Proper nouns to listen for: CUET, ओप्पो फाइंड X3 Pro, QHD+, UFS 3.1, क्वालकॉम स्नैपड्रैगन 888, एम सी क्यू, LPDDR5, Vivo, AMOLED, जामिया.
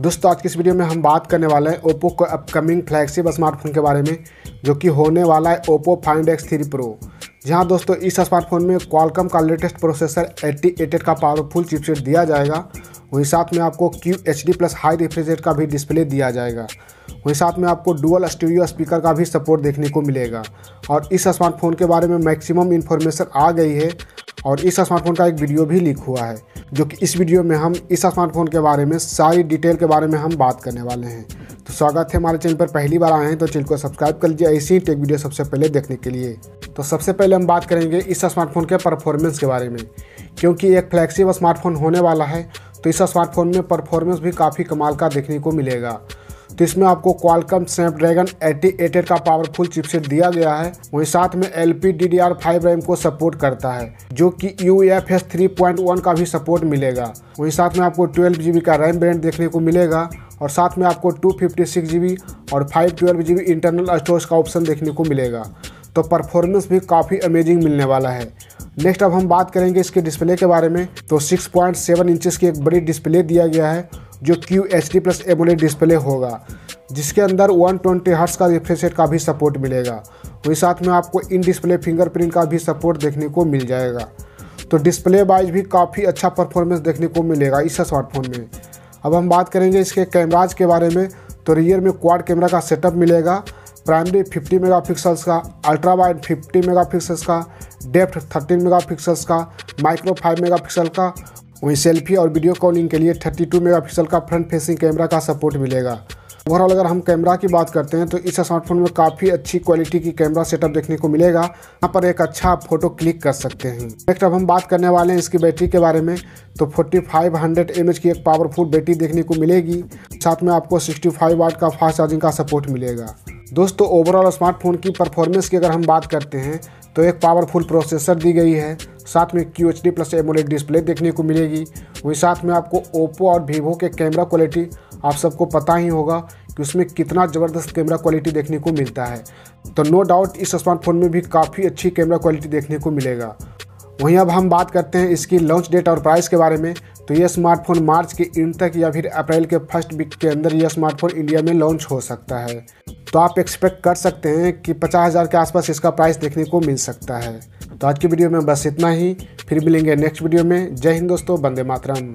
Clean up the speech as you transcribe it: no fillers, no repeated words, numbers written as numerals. दोस्तों आज की इस वीडियो में हम बात करने वाले हैं ओप्पो के अपकमिंग फ्लैगशिप स्मार्टफोन के बारे में, जो कि होने वाला है ओप्पो फाइंड X3 Pro। जहां दोस्तों इस स्मार्टफोन में क्वालकॉम का लेटेस्ट प्रोसेसर 888 का पावरफुल चिपसेट दिया जाएगा। वहीं साथ में आपको QHD+ हाई रिफ्रेश रेट का भी डिस्प्ले दिया जाएगा। वहीं साथ में आपको डुअल स्टीरियो स्पीकर का भी सपोर्ट देखने को मिलेगा। और इस स्मार्टफोन के बारे में मैक्सिमम इन्फॉर्मेशन आ गई है और इस स्मार्टफोन का एक वीडियो भी लीक हुआ है, जो कि इस वीडियो में हम इस स्मार्टफोन के बारे में सारी डिटेल के बारे में हम बात करने वाले हैं। तो स्वागत है हमारे चैनल पर, पहली बार आए हैं तो चैनल को सब्सक्राइब कर लीजिए ऐसी टेक वीडियो सबसे पहले देखने के लिए। तो सबसे पहले हम बात करेंगे इस स्मार्टफोन के परफॉर्मेंस के बारे में, क्योंकि एक फ्लैगशिप स्मार्टफोन होने वाला है तो इस स्मार्टफोन में परफॉर्मेंस भी काफ़ी कमाल का देखने को मिलेगा। तो इसमें आपको क्वालकॉम स्नैपड्रैगन 888 का पावरफुल चिपसेट दिया गया है। वहीं साथ में LPDDR5 रैम को सपोर्ट करता है, जो कि UFS 3.1 का भी सपोर्ट मिलेगा। वहीं साथ में आपको 12GB का रैम बैंड देखने को मिलेगा और साथ में आपको 256GB और 512GB इंटरनल स्टोरेज का ऑप्शन देखने को मिलेगा। तो परफॉर्मेंस भी काफ़ी अमेजिंग मिलने वाला है। नेक्स्ट अब हम बात करेंगे इसके डिस्प्ले के बारे में। तो 6.7 इंचेस की एक बड़ी डिस्प्ले दिया गया है, जो QHD+ AMOLED डिस्प्ले होगा, जिसके अंदर 120 हर्ट्ज का रिफ्रेश रेट का भी सपोर्ट मिलेगा। वहीं साथ में आपको इन डिस्प्ले फिंगरप्रिंट का भी सपोर्ट देखने को मिल जाएगा। तो डिस्प्ले वाइज भी काफ़ी अच्छा परफॉर्मेंस देखने को मिलेगा इस स्मार्टफोन में। अब हम बात करेंगे इसके कैमराज के बारे में। तो रियर में क्वाड कैमरा का सेटअप मिलेगा, प्राइमरी 50 मेगापिक्सल्स का, अल्ट्रा वाइड 50 मेगापिक्सल्स का, डेप्थ 13 मेगापिक्सल्स का, माइक्रो 5 मेगापिक्सल का। वहीं सेल्फी और वीडियो कॉलिंग के लिए 32 मेगापिक्सल का फ्रंट फेसिंग कैमरा का सपोर्ट मिलेगा। ओवरऑल अगर हम कैमरा की बात करते हैं तो इस स्मार्टफोन में काफ़ी अच्छी क्वालिटी की कैमरा सेटअप देखने को मिलेगा। यहाँ पर एक अच्छा फोटो क्लिक कर सकते हैं। नेक्स्ट अब हम बात करने वाले हैं इसकी बैटरी के बारे में। तो 4500 mAh की एक पावरफुल बैटरी देखने को मिलेगी। साथ में आपको 65 वाट का फास्ट चार्जिंग का सपोर्ट मिलेगा। दोस्तों ओवरऑल स्मार्टफोन की परफॉर्मेंस की अगर हम बात करते हैं तो एक पावरफुल प्रोसेसर दी गई है, साथ में QHD+ AMOLED डिस्प्ले देखने को मिलेगी। वहीं साथ में आपको ओप्पो और वीवो के कैमरा क्वालिटी आप सबको पता ही होगा कि उसमें कितना ज़बरदस्त कैमरा क्वालिटी देखने को मिलता है। तो नो डाउट इस स्मार्टफोन में भी काफ़ी अच्छी कैमरा क्वालिटी देखने को मिलेगा। वहीं अब हम बात करते हैं इसकी लॉन्च डेट और प्राइस के बारे में। तो यह स्मार्टफोन मार्च के एंड तक या फिर अप्रैल के फर्स्ट वीक के अंदर यह स्मार्टफोन इंडिया में लॉन्च हो सकता है। तो आप एक्सपेक्ट कर सकते हैं कि 50,000 के आसपास इसका प्राइस देखने को मिल सकता है। तो आज की वीडियो में बस इतना ही, फिर मिलेंगे नेक्स्ट वीडियो में। जय हिंद दोस्तों, वंदे मातरम।